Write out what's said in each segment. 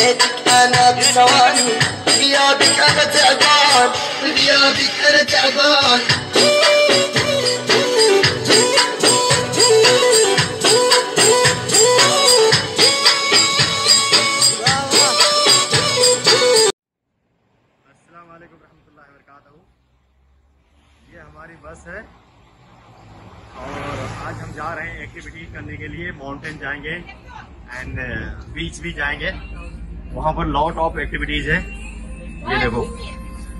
بيتك انا بثواني بغيابك انا تعبان بغيابك انا تعبان बस है और आज हम जा रहे हैं एक्टिविटी करने के लिए। माउंटेन जाएंगे एंड बीच भी जाएंगे, वहां पर लॉट ऑफ एक्टिविटीज है। ये देखो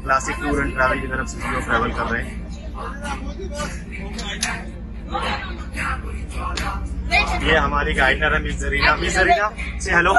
क्लासिक टूर एंड ट्रैवल की तरफ से हम लोग ट्रैवल कर रहे हैं। ये हमारी गाइडर है miss Zarina. Miss Zarina say hello.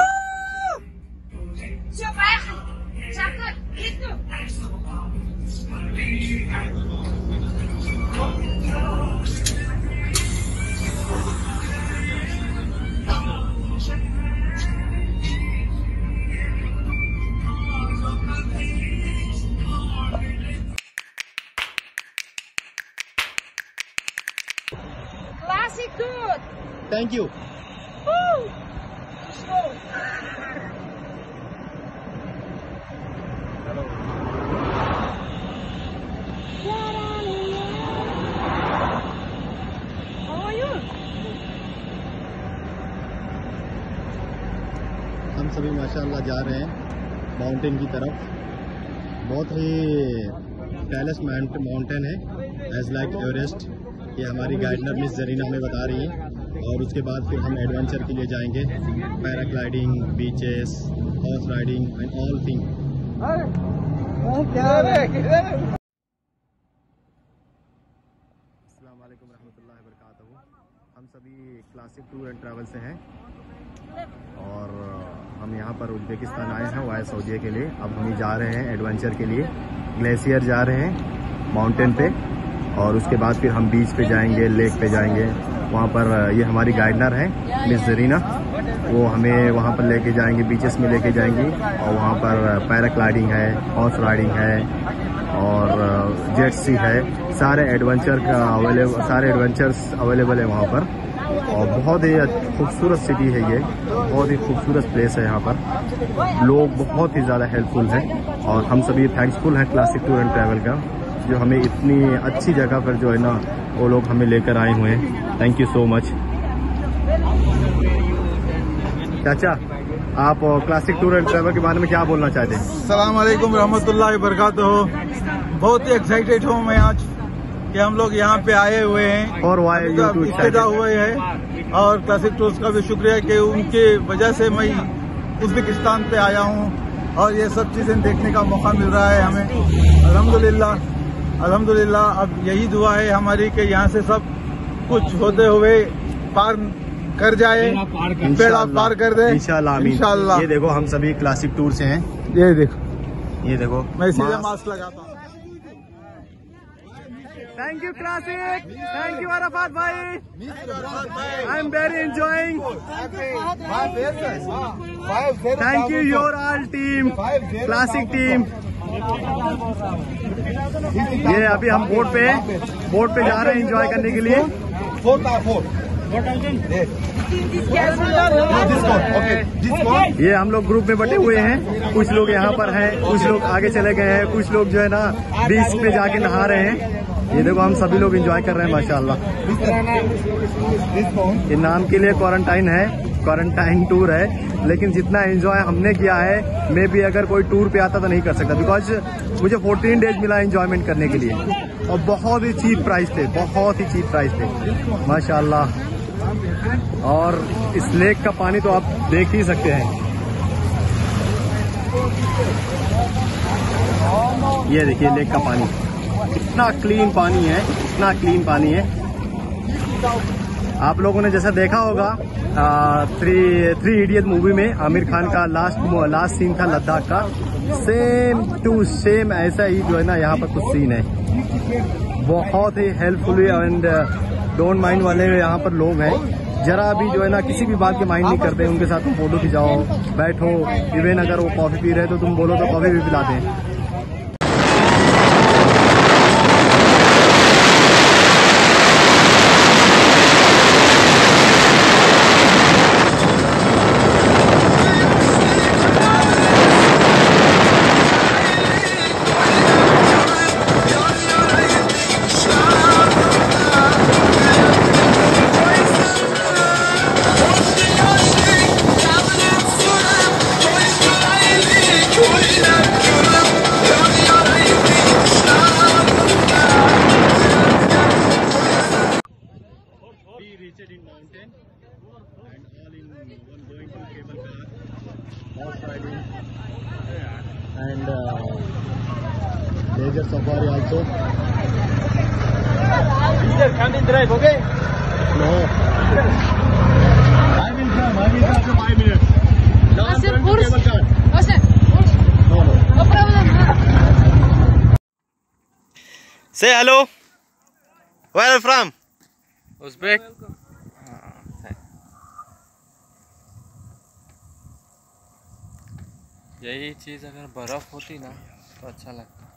Thank you. Woo! Let's go. Hello. How are you? हम सभी माशाअल्लाह जा रहे हैं माउंटेन की तरफ। बहुत ही टेरेस माउंटेन है एज लाइक एवरेस्ट। ये हमारी गाइडनर मिस ज़रीना हमें बता रही है और उसके बाद फिर हम एडवेंचर के लिए जाएंगे, paragliding, beaches, horse riding and all thing. अस्सलाम वालेकुम रहमतुल्लाहि व बरकातहू। हम सभी क्लासिक टूर एंड ट्रैवल से हैं और हम यहाँ पर उज़्बेकिस्तान आए हैं वाया सऊदीया के लिए। अब हम जा रहे हैं एडवेंचर के लिए, ग्लेशियर जा रहे हैं माउंटेन पे और उसके बाद फिर हम बीच पे जाएंगे, लेक पे जाएंगे। वहाँ पर ये हमारी गाइडनर है मिस ज़रीना, वो हमें वहाँ पर लेके जाएंगे, बीचेस में लेके जाएंगी और वहाँ पर पैराग्लाइडिंग है, हॉर्स राइडिंग है और जेट स्की है। सारे एडवेंचर्स अवेलेबल है वहाँ पर और बहुत ही खूबसूरत सिटी है ये, बहुत ही खूबसूरत प्लेस है। यहाँ पर लोग बहुत ही ज़्यादा हेल्पफुल हैं और हम सभी थैंकफुल हैं क्लासिक टूर एंड ट्रैवल का, जो हमें इतनी अच्छी जगह पर जो है ना वो लोग हमें लेकर आए हुए हैं। Thank you so much. चाचा, आप क्लासिक टूर एंड ट्रैवल के बारे में क्या बोलना चाहते हैं? अस्सलाम वालेकुम रहमतुल्लाहि व बरकातहू। बहुत ही एक्साइटेड हूँ मैं आज कि हम लोग यहाँ पे आए हुए हैं और वाया हुए हैं और क्लासिक टूर्स का भी शुक्रिया कि उनके वजह से मैं उज़्बेकिस्तान पे आया हूँ और ये सब चीज़ें देखने का मौका मिल रहा है हमें। अल्हम्दुलिल्लाह अल्हम्दुलिल्लाह। अब यही दुआ है हमारी कि यहाँ से सब कुछ होते हुए पार कर जाए, बेड़ा पार कर दे इंशाल्लाह। ये देखो हम सभी क्लासिक टूर से हैं। ये देखो मैं इसीलिए मास्क लगाता हूँ। Thank you classic, thank you Arafat भाई। I am very enjoying. Thank you your all team, classic team. ये अभी हम बोट पे जा रहे हैं एंजॉय करने के लिए। ये हम लोग ग्रुप में बटे हुए हैं, कुछ लोग यहाँ पर हैं, कुछ लोग आगे चले गए हैं, कुछ लोग जो है ना बीच पे जाके नहा रहे हैं। ये देखो हम सभी लोग एंजॉय कर रहे हैं माशाल्लाह। ये नाम के लिए क्वारंटाइन है, क्वारंटाइन टूर है, लेकिन जितना एंजॉय हमने किया है मैं भी अगर कोई टूर पे आता तो नहीं कर सकता, बिकॉज मुझे 14 डेज मिला एंजॉयमेंट करने के लिए और बहुत ही चीप प्राइस थे, माशाल्लाह। और इस लेक का पानी तो आप देख ही सकते हैं। ये देखिए लेक का पानी कितना क्लीन पानी है, आप लोगों ने जैसा देखा होगा 3 इडियट मूवी में आमिर खान का लास्ट सीन था लद्दाख का, सेम टू सेम ऐसा ही जो है ना यहाँ पर कुछ सीन है। बहुत ही हेल्पफुल एंड डोंट माइंड वाले यहाँ पर लोग हैं, जरा भी जो है ना किसी भी बात के माइंड नहीं करते। उनके साथ तुम फोटो खिंचाओ, बैठो, इवन अगर वो कॉफी पी रहे तो तुम बोलो तो कॉफी भी पिलाते हैं। horse riding and desert safari also. Either come and drive, okay? No. I will come. I will come for 5 minutes. No, I am going to cable car. No, no. No problem. Say hello. Where are you from? Uzbek. यही चीज़ अगर बर्फ़ होती ना तो अच्छा लगता।